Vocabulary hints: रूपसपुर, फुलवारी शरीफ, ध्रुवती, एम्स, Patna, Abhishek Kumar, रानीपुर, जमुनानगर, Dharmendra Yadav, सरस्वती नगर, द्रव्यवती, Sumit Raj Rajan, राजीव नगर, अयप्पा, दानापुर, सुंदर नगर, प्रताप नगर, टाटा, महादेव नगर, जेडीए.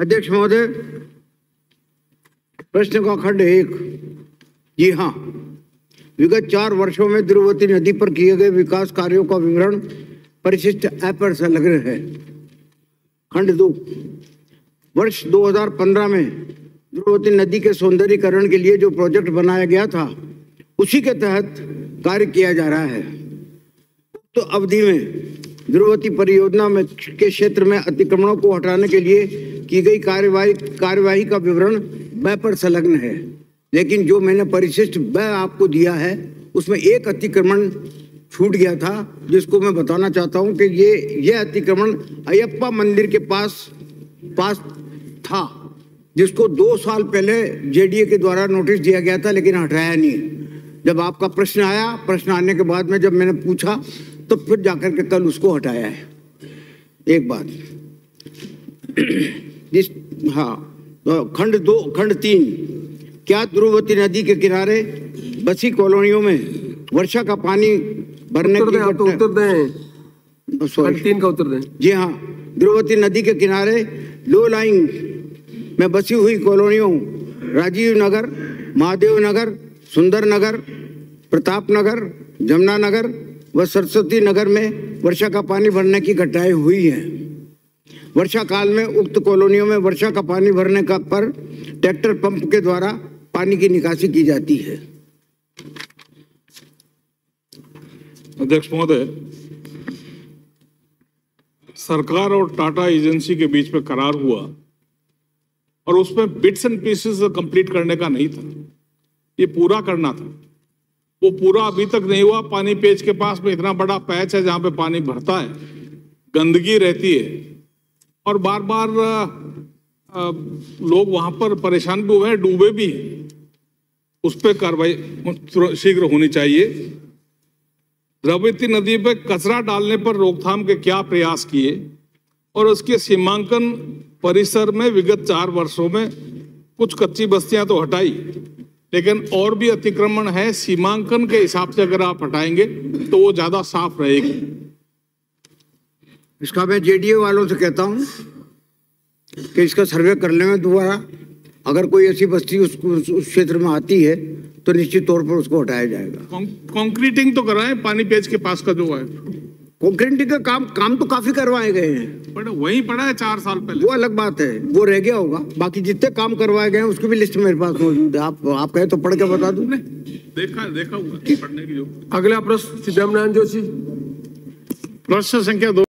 अध्यक्ष महोदय, प्रश्न का खंड 1। जी हाँ, विगत 4 वर्षों में ध्रुवती नदी पर किए गए विकास कार्यों का विवरण परिशिष्ट ऐप पर संलग्न है। खंड 2, वर्ष 2015 में ध्रुवती नदी के सौंदर्यीकरण के लिए जो प्रोजेक्ट बनाया गया था उसी के तहत कार्य किया जा रहा है। तो अवधि में ध्रुवती परियोजना में के क्षेत्र में अतिक्रमणों को हटाने के लिए की गई कार्यवाही का विवरण ब पर संलग्न है, लेकिन जो मैंने परिशिष्ट ब आपको दिया है उसमें एक अतिक्रमण छूट गया था, जिसको मैं बताना चाहता हूं कि यह अतिक्रमण अयप्पा मंदिर के पास था, जिसको 2 साल पहले जेडीए के द्वारा नोटिस दिया गया था लेकिन हटाया नहीं। जब आपका प्रश्न आया, प्रश्न आने के बाद में जब मैंने पूछा तो फिर जाकर के कल उसको हटाया है। एक बात जिस खंड 3, क्या ध्रुवती नदी के किनारे बसी कॉलोनियों में वर्षा का पानी भरने की उत्तर दें। जी हाँ, ध्रुवती नदी के किनारे लो लाइंग में बसी हुई कॉलोनियों राजीव नगर, महादेव नगर, सुंदर नगर, प्रताप नगर, जमुनानगर व सरस्वती नगर में वर्षा का पानी भरने की घटनाएं हुई हैं। वर्षा काल में उक्त कॉलोनियों में वर्षा का पानी भरने का पर ट्रैक्टर पंप के द्वारा पानी की निकासी की जाती है। अध्यक्ष महोदय, सरकार और टाटा एजेंसी के बीच में करार हुआ और उसमें बिट्स एंड पीसेस कंप्लीट करने का नहीं था, ये पूरा करना था। वो पूरा अभी तक नहीं हुआ। पानी पेच के पास में इतना बड़ा पैच है जहां पे पानी भरता है, गंदगी रहती है और बार बार लोग वहां पर परेशान भी हुए हैं, डूबे भी हैं। उस पर कार्रवाई शीघ्र होनी चाहिए। द्रव्यवती नदी पर कचरा डालने पर रोकथाम के क्या प्रयास किए और उसके सीमांकन परिसर में विगत 4 वर्षों में कुछ कच्ची बस्तियां तो हटाई, लेकिन और भी अतिक्रमण है। सीमांकन के हिसाब से अगर आप हटाएंगे तो वो ज्यादा साफ रहेगी। इसका मैं जेडीए वालों से कहता हूं कि इसका सर्वे कर लें दोबारा। अगर कोई ऐसी बस्ती उस क्षेत्र में आती है तो निश्चित तौर पर उसको हटाया जाएगा। कंक्रीटिंग तो कराएं पानी पेच के पास का जो है। कंक्रीटिंग का काम तो काफी करवाए गए हैं, बट वही पड़ा है 4 साल पहले। वो अलग बात है, वो रह गया होगा। बाकी जितने काम करवाए गए हैं उसकी भी लिस्ट मेरे पास मौजूद है। आप कहे तो पढ़ के बता दूं। देखा हुआ पढ़ने की। अगला प्रश्न, जमुनानगर जोशी, प्रश्न संख्या 2।